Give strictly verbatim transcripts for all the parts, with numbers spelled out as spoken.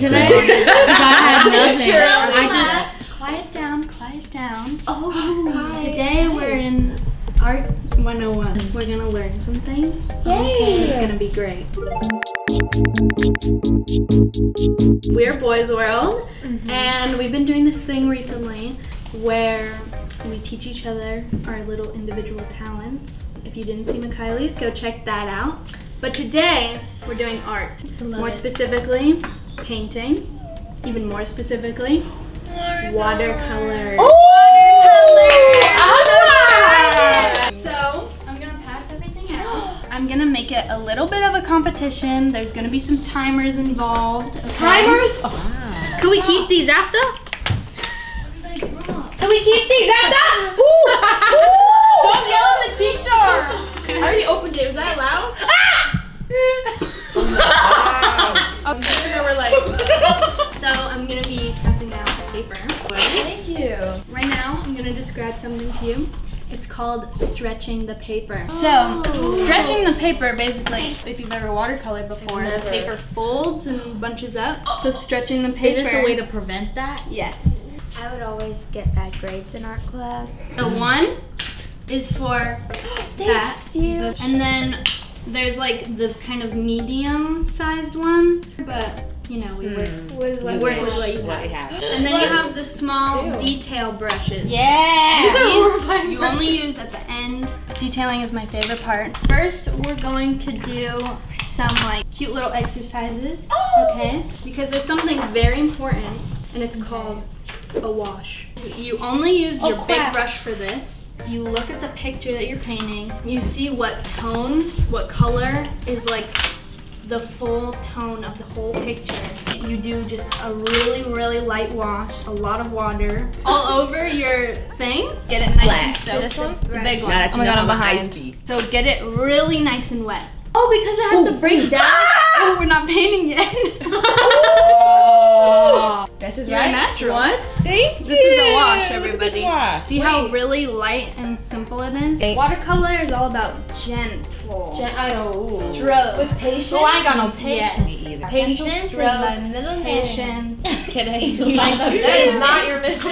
Today, I had nothing. Sure, I just quiet down, quiet down. Oh, hi. Today we're in Art one oh one. We're gonna learn some things. Yay! Okay, it's gonna be great. We're Boys World, mm-hmm. and we've been doing this thing recently where we teach each other our little individual talents. If you didn't see McKaylee's, go check that out. But today, we're doing art. More it. specifically, painting. Even more specifically, watercolor. Watercolor! Watercolor. Awesome. So, I'm gonna pass everything out. I'm gonna make it a little bit of a competition. There's gonna be some timers involved. Okay? Timers? Oh. Wow. Can we keep these after? Can we keep these after? Ooh! Ooh. Don't yell at the teacher! I already opened it, was that loud? Ah! Wow. Okay. We're like... So I'm gonna be passing out paper. Thank you. Right now, I'm gonna describe something to you. It's called stretching the paper. Oh. So, stretching the paper, basically, if you've ever watercolored before, the paper folds and bunches up. Oh. So stretching the paper... Is this a way to prevent that? Yes. I would always get bad grades in art class. The one is for that. You. And then there's like the kind of medium sized one, but you know, we work mm. with what you have. And then you have the small Ew. detail brushes. Yeah! These are horrifying. You only use at the end. Detailing is my favorite part. First, we're going to do some like cute little exercises, oh. okay? Because there's something very important and it's called a wash. You only use oh, your crap. big brush for this. You look at the picture that you're painting, you see what tone, what color is like the full tone of the whole picture. You do just a really, really light wash, a lot of water all over your thing. Get it Splash. nice and soaked. So this one? The right. big one. Not oh my god, I'm behind. So get it really nice and wet. Oh, because it has Ooh. to break down. Ah! Oh, we're not painting yet. Oh. This is You're right. natural. What? Thank this you. This is a wash, everybody. Wash. See Wait. how really light and simple it is? Eight. Watercolor is all about gentle. Gentle. Oh. Stroke. With patience. Well, I got no patience. Yes. Patience, patience is my middle name. Patience. Kidding. That is not your middle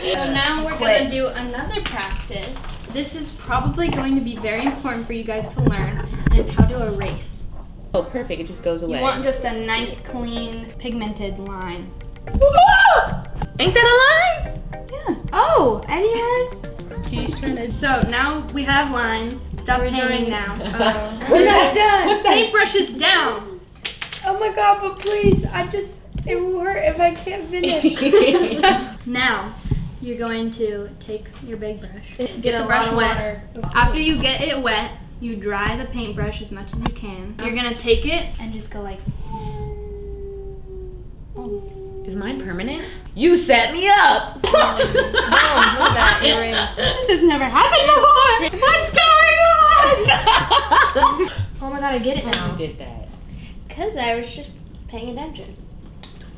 name. So now we're going to do another practice. This is probably going to be very important for you guys to learn, and it's how to erase. Oh, perfect. It just goes away. You want just a nice, clean, pigmented line. Whoa! Ain't that a line? Yeah. Oh, anyone? She's trying to... So, now we have lines. Stop We're painting now. Uh, We're not done. Paintbrush is down. Oh my god, but please, I just... It will hurt if I can't finish. Now, you're going to take your big brush. Get, get the brush wet. After you get it wet, you dry the paintbrush as much as you can. You're gonna take it and just go like... Oh. Is mine permanent? You set me up! No, no, that earring. This has never happened before! What's going on? Oh my god, I get it now. How you did that? Because I was just paying attention.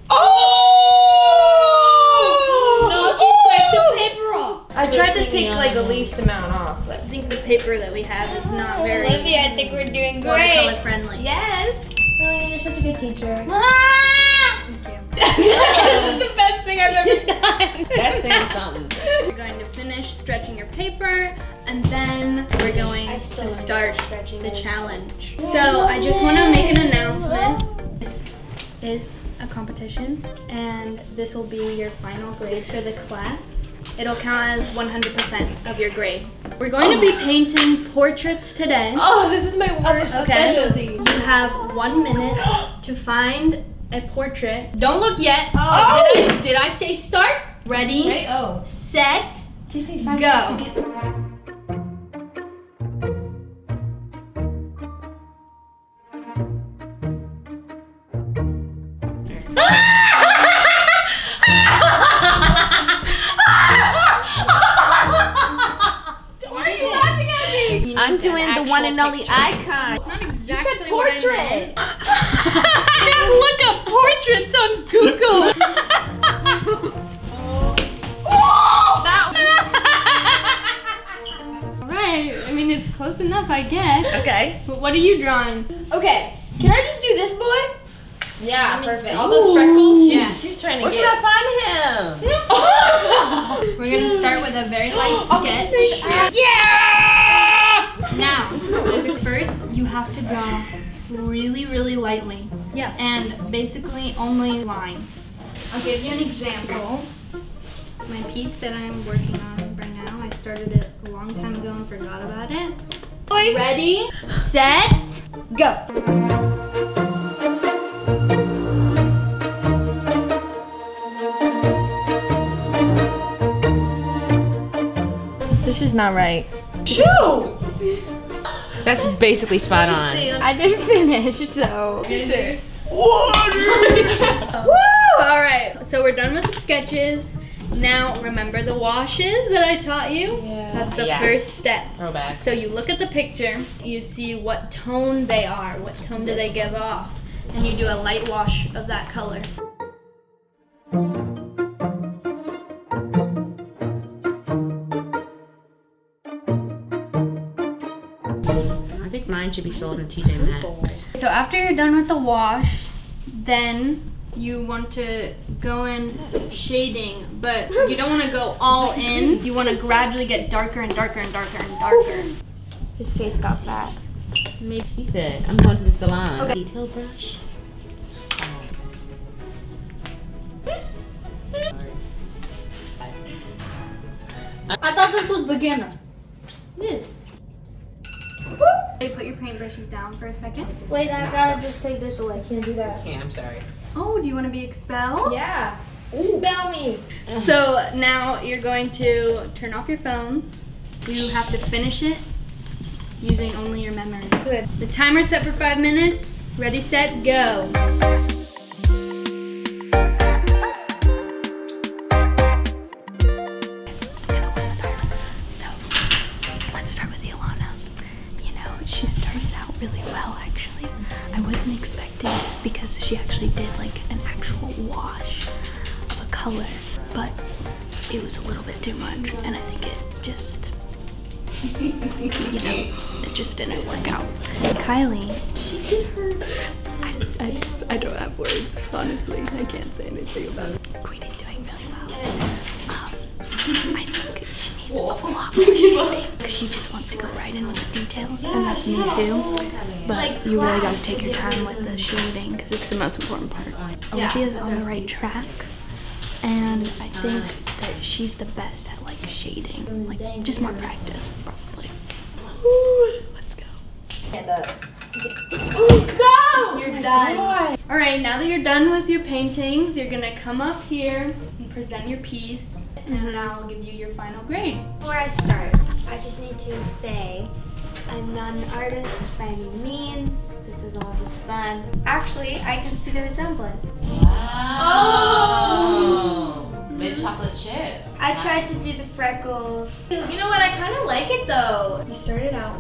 Oh! No, she wiped the paper off. I tried to take like the least amount off, but I think the paper that we have is not very. Olivia, I think we're doing great. Watercolor friendly. Yes. Lily, you're such a good teacher. Ah! Thank you. This is the best thing I've ever done. That's saying something. We're going to finish stretching your paper, and then we're going to start the challenge. So I just want to make an announcement. This is a competition, and this will be your final grade for the class. It'll count as one hundred percent of your grade. We're going oh. to be painting portraits today. Oh, this is my worst okay. specialty. You have one minute to find a portrait. Don't look yet. Oh. Oh. Did, I, did I say start? Ready, Ready? Oh. set, five go. I'm doing the one and only icon. It's not exactly you said portrait. What I just look up portraits on Google. Oh. That All right. I mean, it's close enough, I guess. Okay. But what are you drawing? Okay. Can I just do this boy? Yeah, perfect. See. All those freckles. Yeah. She's trying to Where get. Where can I find him? Oh. We're gonna start with a very light sketch. Oh, yeah. Now, first you have to draw really, really lightly. Yeah. And basically only lines. I'll give you an example. My piece that I'm working on right now, I started it a long time ago and forgot about it. Ready, set, go. This is not right. Shoo! That's basically spot on. I didn't finish, so. You say, water! Woo! All right, so we're done with the sketches. Now, remember the washes that I taught you? Yeah. That's the yeah. first step. Throwback. So you look at the picture, you see what tone they are, what tone do they give off, and you do a light wash of that color. Mine should be sold in T J Maxx. So after you're done with the wash, then you want to go in shading, but you don't want to go all in. You want to gradually get darker and darker and darker and darker. His face got fat. Maybe he said, "I'm going to the salon." Okay. Detail brush. I thought this was beginner. This. You put your paintbrushes down for a second. Wait, I gotta just take this away. Can't do that. I can't, I'm sorry. Oh, do you want to be expelled? Yeah. Ooh. Spell me. So now you're going to turn off your phones. You have to finish it using only your memory. Good. The timer's set for five minutes. Ready, set, go. Really well, actually. I wasn't expecting it because she actually did like an actual wash of a color, but it was a little bit too much, and I think it just, you know, it just didn't work out. Kylie, she did her. I just, I just, I don't have words, honestly. I can't say anything about it. Queenie's doing really well. Um, I think she needs a lot more shading. She just wants to go right in with the details, and that's me too, but you really gotta take your time with the shading because it's the most important part. Olivia's on the right track, and I think that she's the best at like shading, like just more practice probably. Ooh, let's go. Ooh, go! You're done. All right, now that you're done with your paintings, you're gonna come up here and present your piece, and I'll give you your final grade. Before I start, I just need to say, I'm not an artist by any means. This is all just fun. Actually, I can see the resemblance. Wow. Oh. Made mm. chocolate chip. I tried to do the freckles. You know what, I kind of like it though. You started out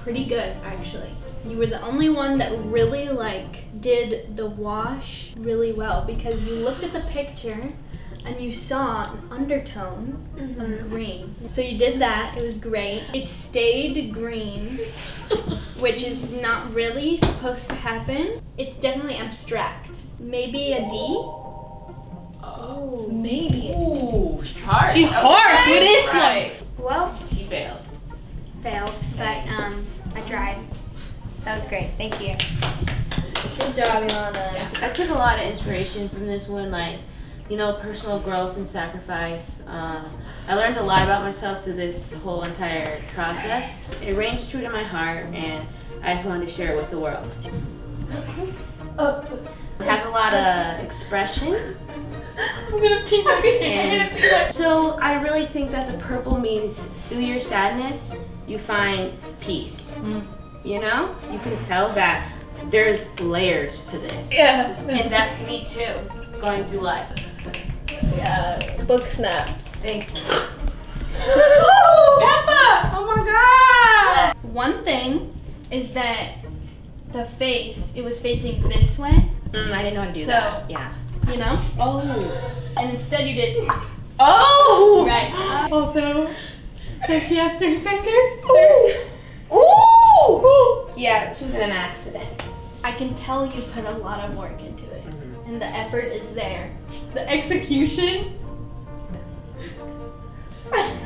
pretty good, actually. You were the only one that really like did the wash really well because you looked at the picture and you saw an undertone mm-hmm. of green. So you did that, it was great. It stayed green, which is not really supposed to happen. It's definitely abstract. Maybe a D? Oh, maybe. Ooh, she's harsh. She's harsh, what is she? Right. Well, she failed. Failed, but um, I tried. That was great, thank you. Good job, Ilana. Yeah. I took a lot of inspiration from this one, like, you know, personal growth and sacrifice. Uh, I learned a lot about myself through this whole entire process. It rings true to my heart, and I just wanted to share it with the world. I have a lot of expression. I'm gonna pee my hand. So I really think that the purple means through your sadness, you find peace. Mm. You know, you can tell that there's layers to this. Yeah, and that's me too, going through life. Yeah, book snaps. Thank you. Oh, Peppa! Oh my god! One thing is that the face, it was facing this way. Mm, I didn't know how to do so, that. Yeah. You know? Oh. And instead you did. Oh! Right. Also, does she have three fingers? Ooh! Ooh! Yeah, she was in an accident. I can tell you put a lot of work into it. Mm-hmm. And the effort is there. The execution. Don't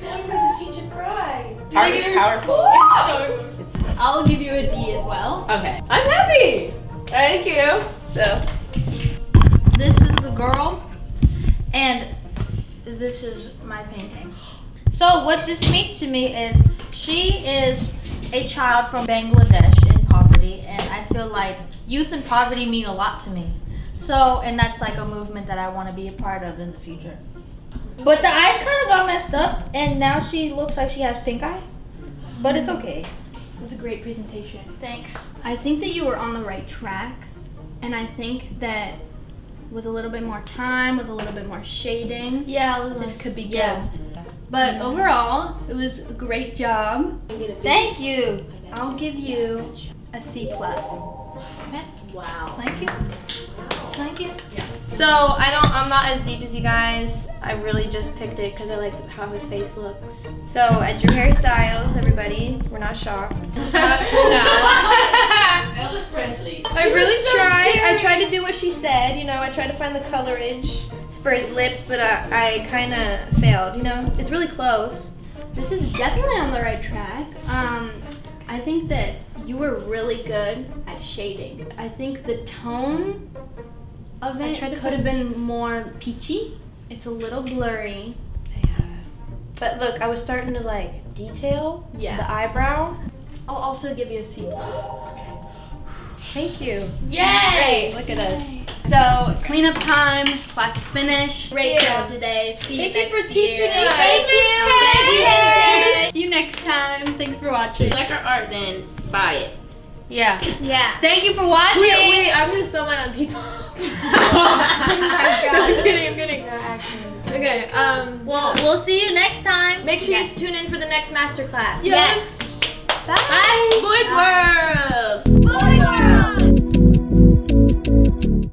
even the teacher cry. Art is powerful. It's so, it's, I'll give you a D as well. Okay. I'm happy. Thank you. So this is the girl, and this is my painting. So what this means to me is she is a child from Bangladesh in poverty, and I feel like youth and poverty mean a lot to me. So, and that's like a movement that I want to be a part of in the future. But the eyes kind of got messed up, and now she looks like she has pink eye, but it's okay. It was a great presentation. Thanks. I think that you were on the right track, and I think that with a little bit more time, with a little bit more shading, yeah, this could be good. Yeah. But yeah. Overall, it was a great job. Thank you. I'll give you a C plus. Okay. Wow. Thank you. Wow. Thank you. Yeah. So I don't, I'm not as deep as you guys. I really just picked it because I like how his face looks. So at your hairstyles, everybody, we're not shocked. This is how it turned out. Elvis Presley. I really tried. I tried to do what she said. You know, I tried to find the colorage for his lips, but I, I kind of failed. You know, it's really close. This is definitely on the right track. Um, I think that you were really good at shading. I think the tone of it could have been more peachy. It's a little blurry. Yeah. But look, I was starting to like detail yeah. the eyebrow. I'll also give you a C plus. Okay. Thank you. Yay! Great, look at us. So, cleanup time, class is finished. Great job today. See you next year. Thank you for teaching us. Thank you. See you next time. Thanks for watching. If you like our art, then buy it. Yeah. Yeah. Thank you for watching. Wait, wait, I'm gonna sell mine on Depop. Oh my god. No, I'm kidding, I'm kidding. Okay, um. Well, we'll see you next time. Make sure okay. you tune in for the next masterclass. Yes. yes. Bye. Bye. Boys World.